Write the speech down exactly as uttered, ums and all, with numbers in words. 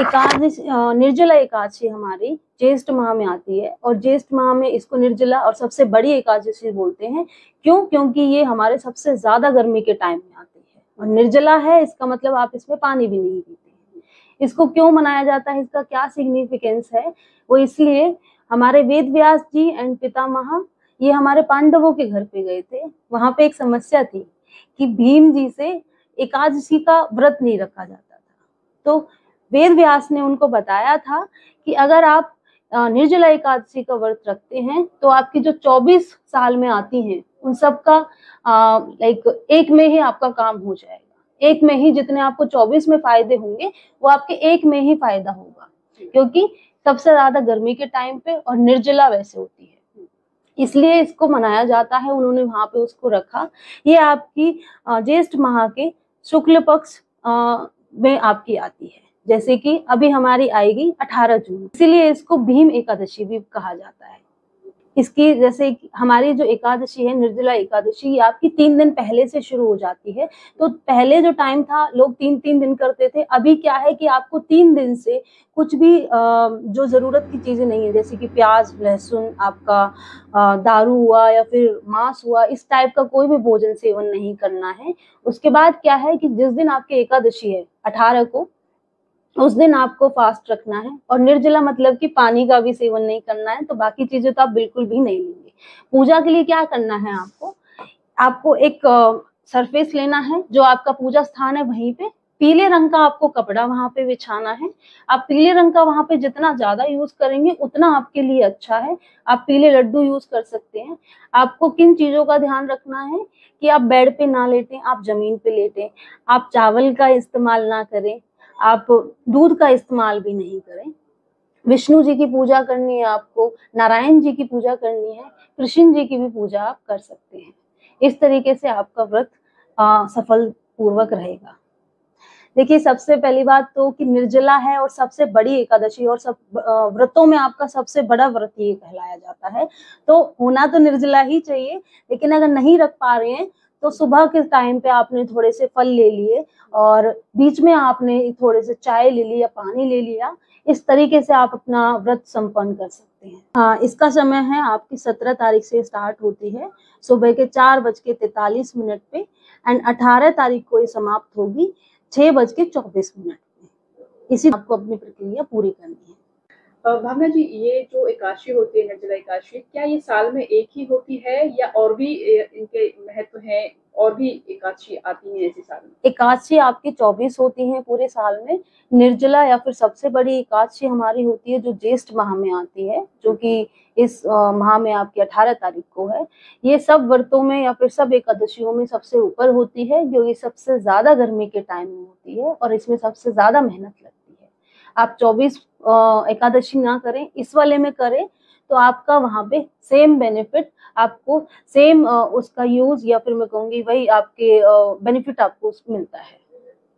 एकादशी निर्जला एकादशी हमारी ज्येष्ठ माह में आती है और ज्येष्ठ माह में इसको निर्जला और सबसे बड़ी एकादशी बोलते हैं। क्यों? क्योंकि ये हमारे सबसे ज्यादा गर्मी के टाइम में आती है और निर्जला है, इसका मतलब आप इसमें पानी भी नहीं पीते हैं। इसको क्यों मनाया जाता है, इसका क्या सिग्निफिकेंस है, वो इसलिए हमारे वेद व्यास जी एंड पितामह ये हमारे पांडवों के घर पे गए थे। वहां पे एक समस्या थी कि भीम जी से एकादशी का व्रत नहीं रखा जाता था, तो वेद व्यास ने उनको बताया था कि अगर आप निर्जला एकादशी का व्रत रखते हैं तो आपकी जो चौबीस साल में आती हैं उन सब का लाइक एक में ही आपका काम हो जाएगा। एक में ही जितने आपको चौबीस में फायदे होंगे वो आपके एक में ही फायदा होगा, क्योंकि सबसे ज्यादा गर्मी के टाइम पे और निर्जला वैसे होती है, इसलिए इसको मनाया जाता है। उन्होंने वहां पे उसको रखा। ये आपकी ज्येष्ठ माह के शुक्ल पक्ष में आपकी आती है, जैसे कि अभी हमारी आएगी अठारह जून, इसीलिए इसको भीम एकादशी भी कहा जाता है। इसकी जैसे हमारी जो एकादशी है निर्जला एकादशी, ये आपकी तीन दिन पहले से शुरू हो जाती है। तो पहले जो टाइम था लोग तीन तीन दिन करते थे, अभी क्या है कि आपको तीन दिन से कुछ भी जो ज़रूरत की चीज़ें नहीं है, जैसे कि प्याज लहसुन, आपका दारू हुआ या फिर मांस हुआ, इस टाइप का कोई भी भोजन सेवन नहीं करना है। उसके बाद क्या है कि जिस दिन आपकी एकादशी है अठारह को, उस दिन आपको फास्ट रखना है और निर्जला मतलब कि पानी का भी सेवन नहीं करना है, तो बाकी चीजें तो आप बिल्कुल भी नहीं लेंगे। पूजा के लिए क्या करना है, आपको आपको एक सरफेस लेना है जो आपका पूजा स्थान है, वहीं पे पीले रंग का आपको कपड़ा वहां पे बिछाना है। आप पीले रंग का वहां पे जितना ज्यादा यूज करेंगे उतना आपके लिए अच्छा है। आप पीले लड्डू यूज कर सकते हैं। आपको किन चीजों का ध्यान रखना है कि आप बेड पे ना लेटें, आप जमीन पे लेटें, आप चावल का इस्तेमाल ना करें, आप दूध का इस्तेमाल भी नहीं करें। विष्णु जी की पूजा करनी है आपको, नारायण जी की पूजा करनी है, कृष्ण जी की भी पूजा आप कर सकते हैं। इस तरीके से आपका व्रत सफल पूर्वक रहेगा। देखिए, सबसे पहली बात तो कि निर्जला है और सबसे बड़ी एकादशी, और सब व्रतों में आपका सबसे बड़ा व्रत ये कहलाया जाता है, तो होना तो निर्जला ही चाहिए। लेकिन अगर नहीं रख पा रहे हैं तो सुबह के टाइम पे आपने थोड़े से फल ले लिए और बीच में आपने थोड़े से चाय ले ली या पानी ले लिया, इस तरीके से आप अपना व्रत संपन्न कर सकते हैं। हाँ, इसका समय है आपकी सत्रह तारीख से स्टार्ट होती है सुबह के चार बज के तैतालीस मिनट पे एंड अठारह तारीख को ये समाप्त होगी छह बज के चौबीस मिनट पे। इसी आपको अपनी प्रक्रिया पूरी करनी है। भावना जी, ये जो एकादशी होती है निर्जला एकादशी, क्या ये साल में एक ही होती है या और भी इनके महत्व हैं, और भी एकादशी आती है ऐसे साल में? एकादशी आपकी चौबीस होती हैं पूरे साल में। निर्जला या फिर सबसे बड़ी एकादशी हमारी होती है जो ज्येष्ठ माह में आती है, जो कि इस माह में आपकी अठारह तारीख को है। ये सब व्रतों में या फिर सब एकादशियों में सबसे ऊपर होती है, जो ये सबसे ज्यादा गर्मी के टाइम में होती है और इसमें सबसे ज्यादा मेहनत लगती है। आप चौबीस एकादशी ना करें, इस वाले में करें तो आपका वहाँ पे सेम बेनिफिट, आपको सेम उसका यूज या फिर मैं कहूँगी वही आपके बेनिफिट आपको मिलता है।